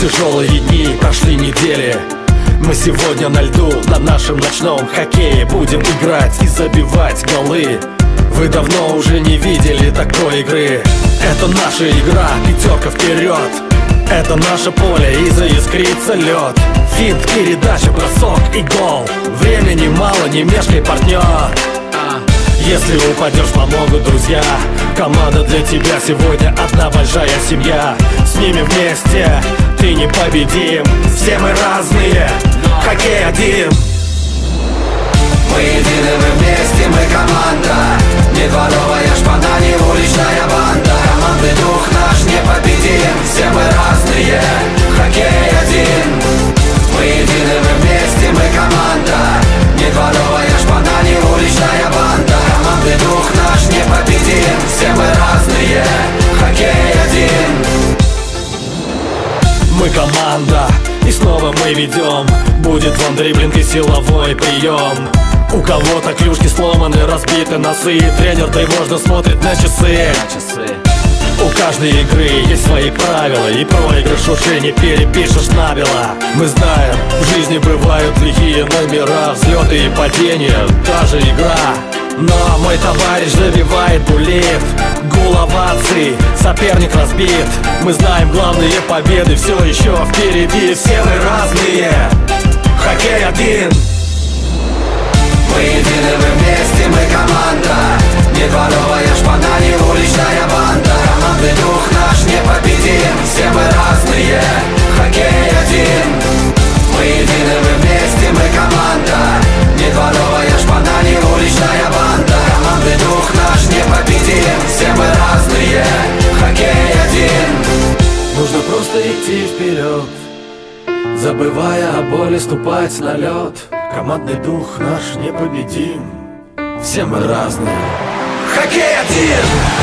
тяжелые дни, прошли недели. Мы сегодня на льду, на нашем ночном хоккее будем играть и забивать голы. Вы давно уже не видели такой игры. Это наша игра, пятерка вперед. Это наше поле, и заискрится лед. Финт, передача, бросок и гол. Времени мало, не мешкай, партнер. Если упадешь, помогут друзья. Команда для тебя сегодня одна большая семья. С ними вместе ты непобедим. Все мы разные, хоккей один. Мы едины, мы вместе, мы команда. Не дворовая шпана, не уличная банда. Командный дух наш непобедим. Все мы разные, хоккей один. Мы едины, мы вместе, мы команда. Не дворовая шпана, не уличная банда. Командный дух наш непобедим. Все мы разные, хоккей один. Мы команда, и снова мы ведем. Будет вам дриблинг и силовой прием. У кого-то клюшки сломаны, разбиты носы. Тренер тревожно смотрит на часы. У каждой игры есть свои правила, и проигрыш уже не перепишешь набело. Мы знаем, в жизни бывают лихие номера, взлеты и падения, та же игра. Но мой товарищ забивает булит, гуловаций, соперник разбит. Мы знаем, главные победы все еще впереди. Все мы разные, хоккей один. Мы едины, мы вместе, мы команда. Не дворовая шпана, не уличная банда. Командный дух наш непобедим. Все мы разные, хоккей один. Мы едины, мы вместе, мы команда. Не дворовая шпана, не уличная банда. Командный дух наш непобедим. Все мы разные, хоккей один. Нужно просто идти вперед, забывая о боли, ступать на лед. Командный дух наш непобедим. Все мы разные, хоккей один.